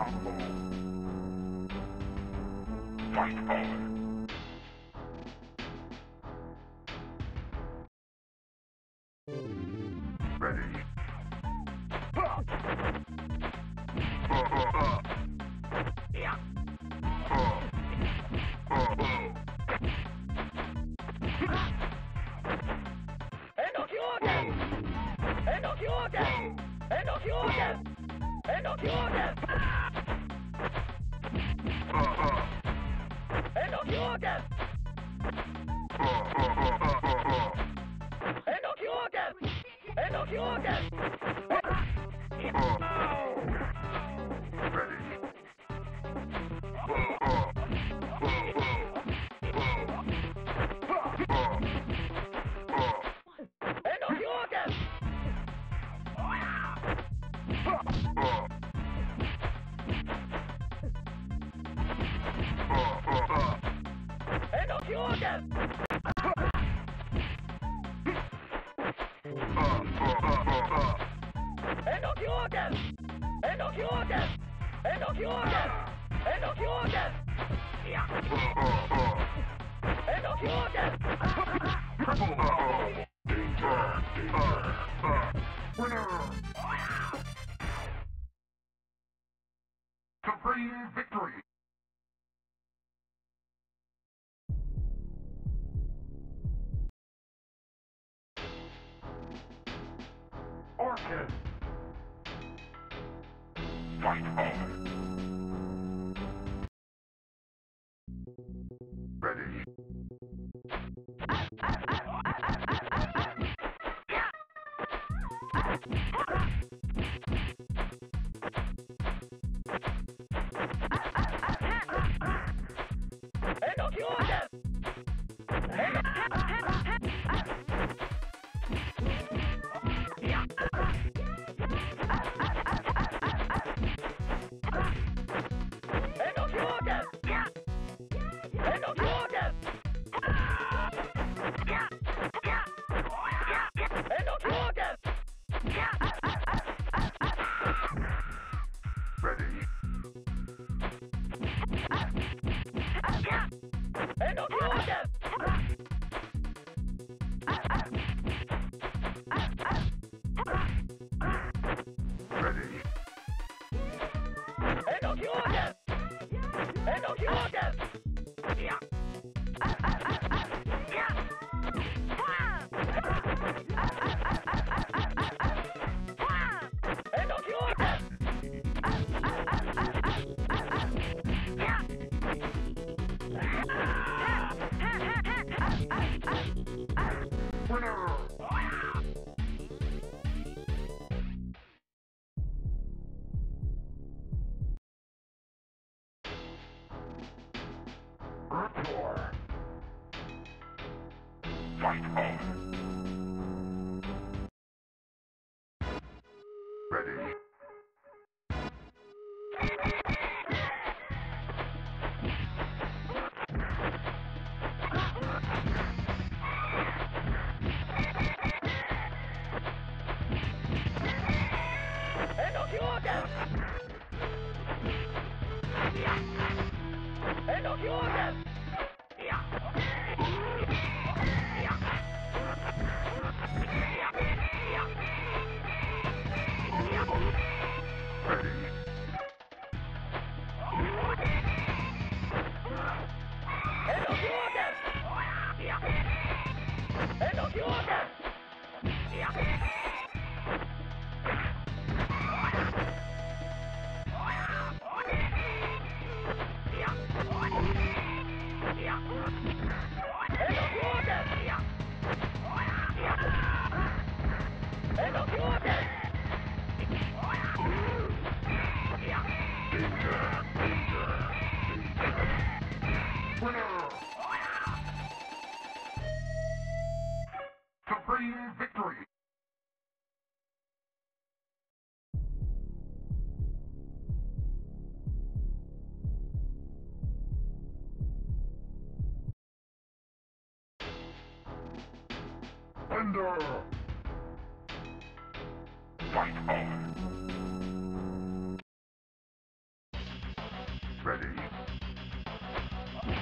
Combo. Fight power. Ready. Fight on. Ready. Fight on.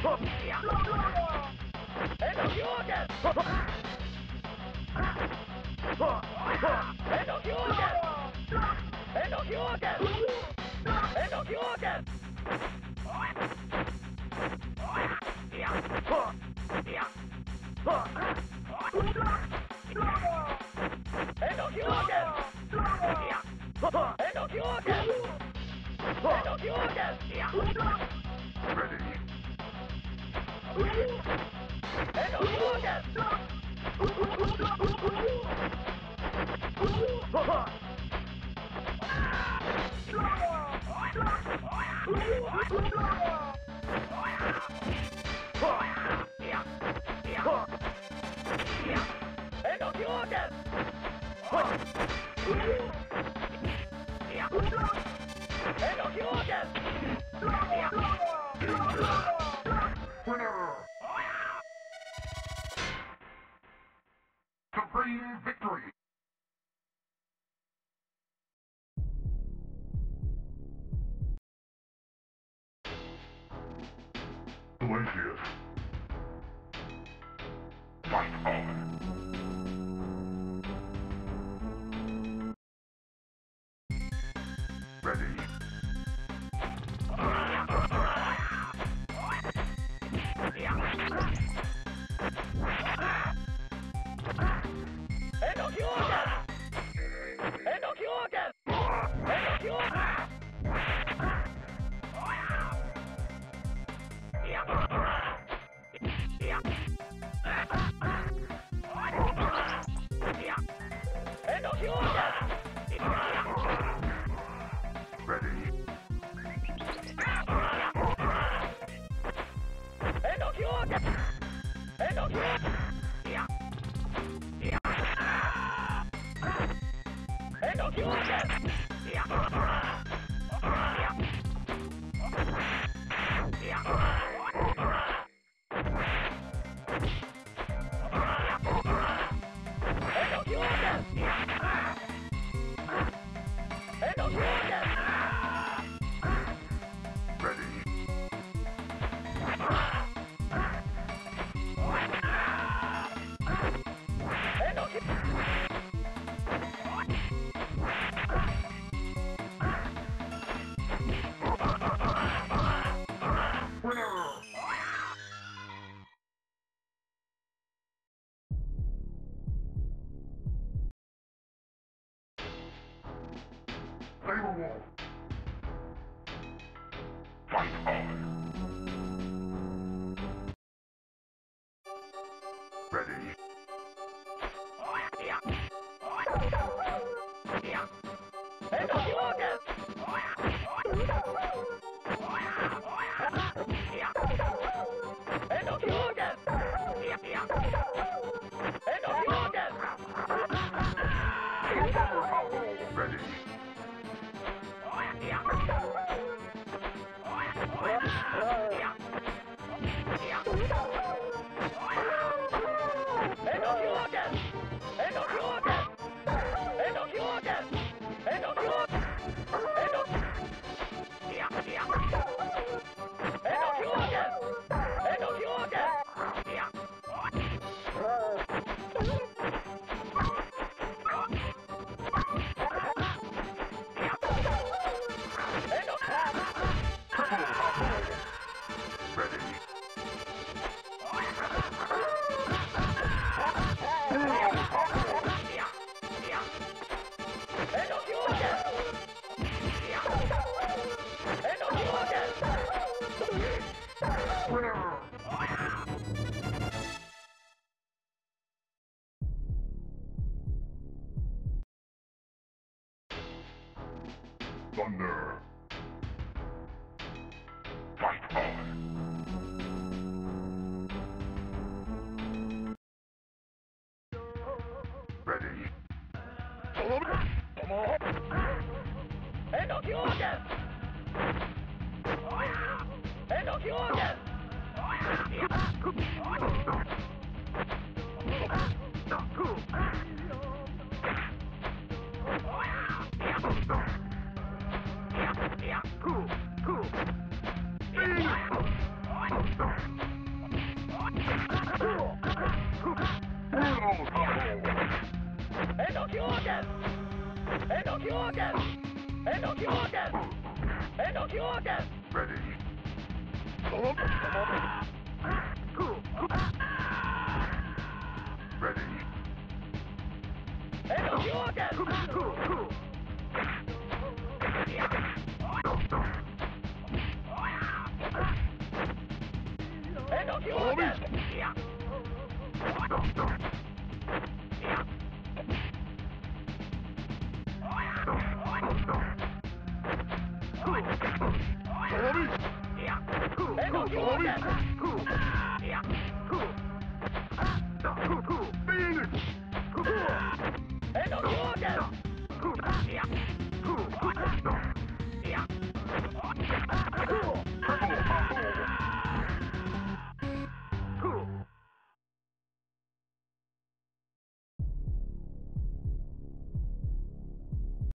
Cool. orders! End of your orders! End of your orders! Ready! Ready! End of your orders! End of your orders! End of your orders!